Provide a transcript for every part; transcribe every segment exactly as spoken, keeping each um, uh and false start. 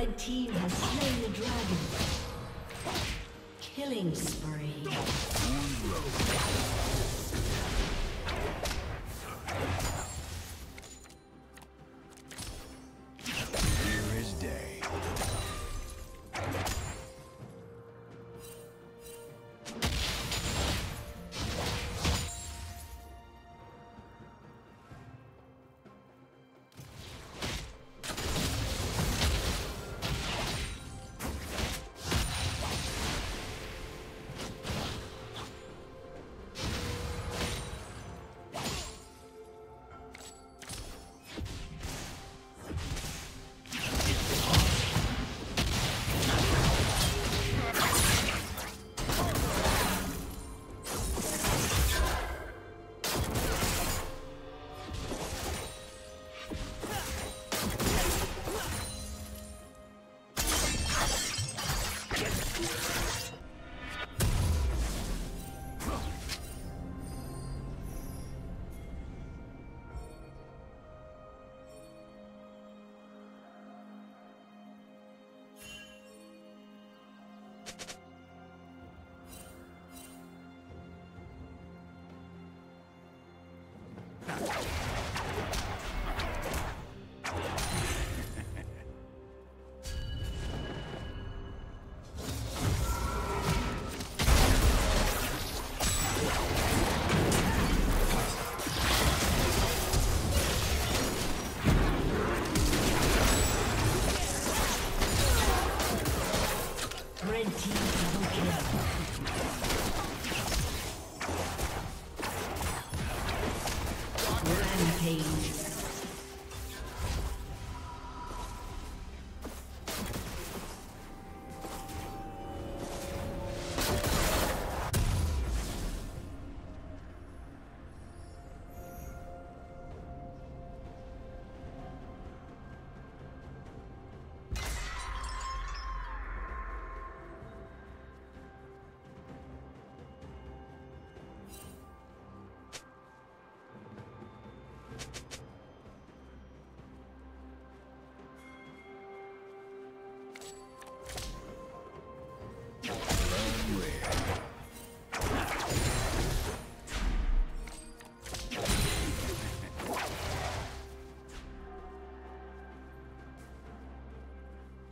Red team has slain the dragon. Killing spree.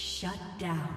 Shut down.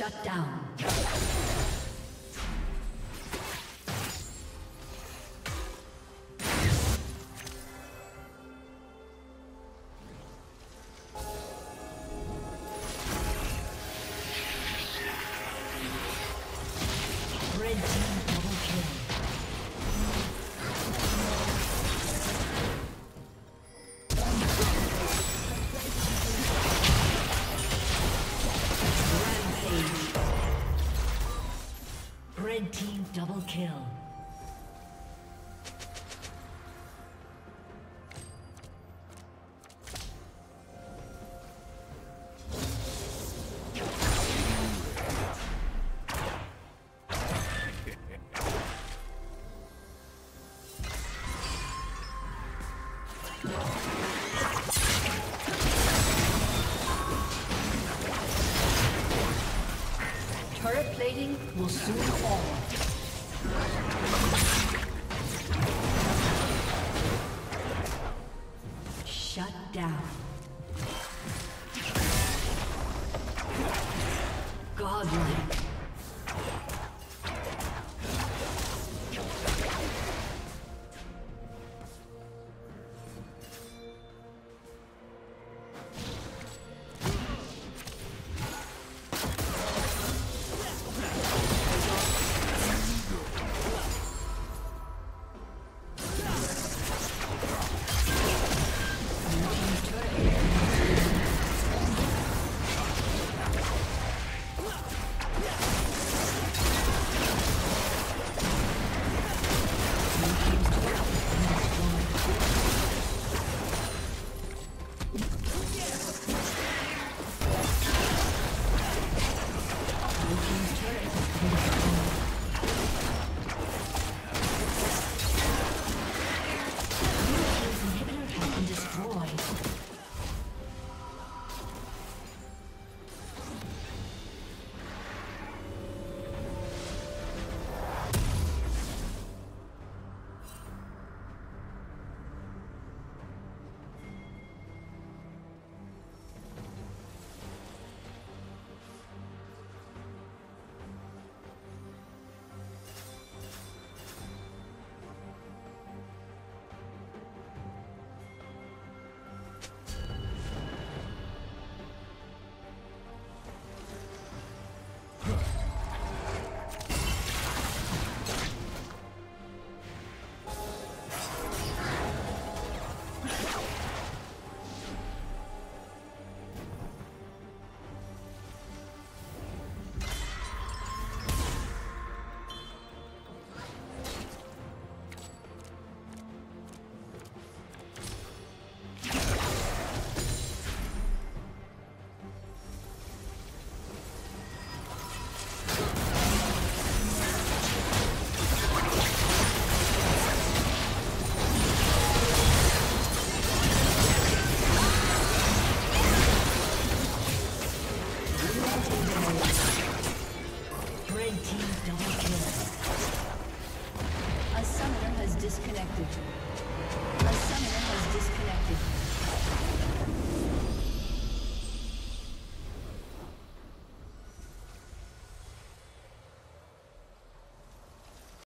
Shut down. Double kill. Turret plating will soon fall. Shut down. Godlike. Red team double kill. A summoner has disconnected.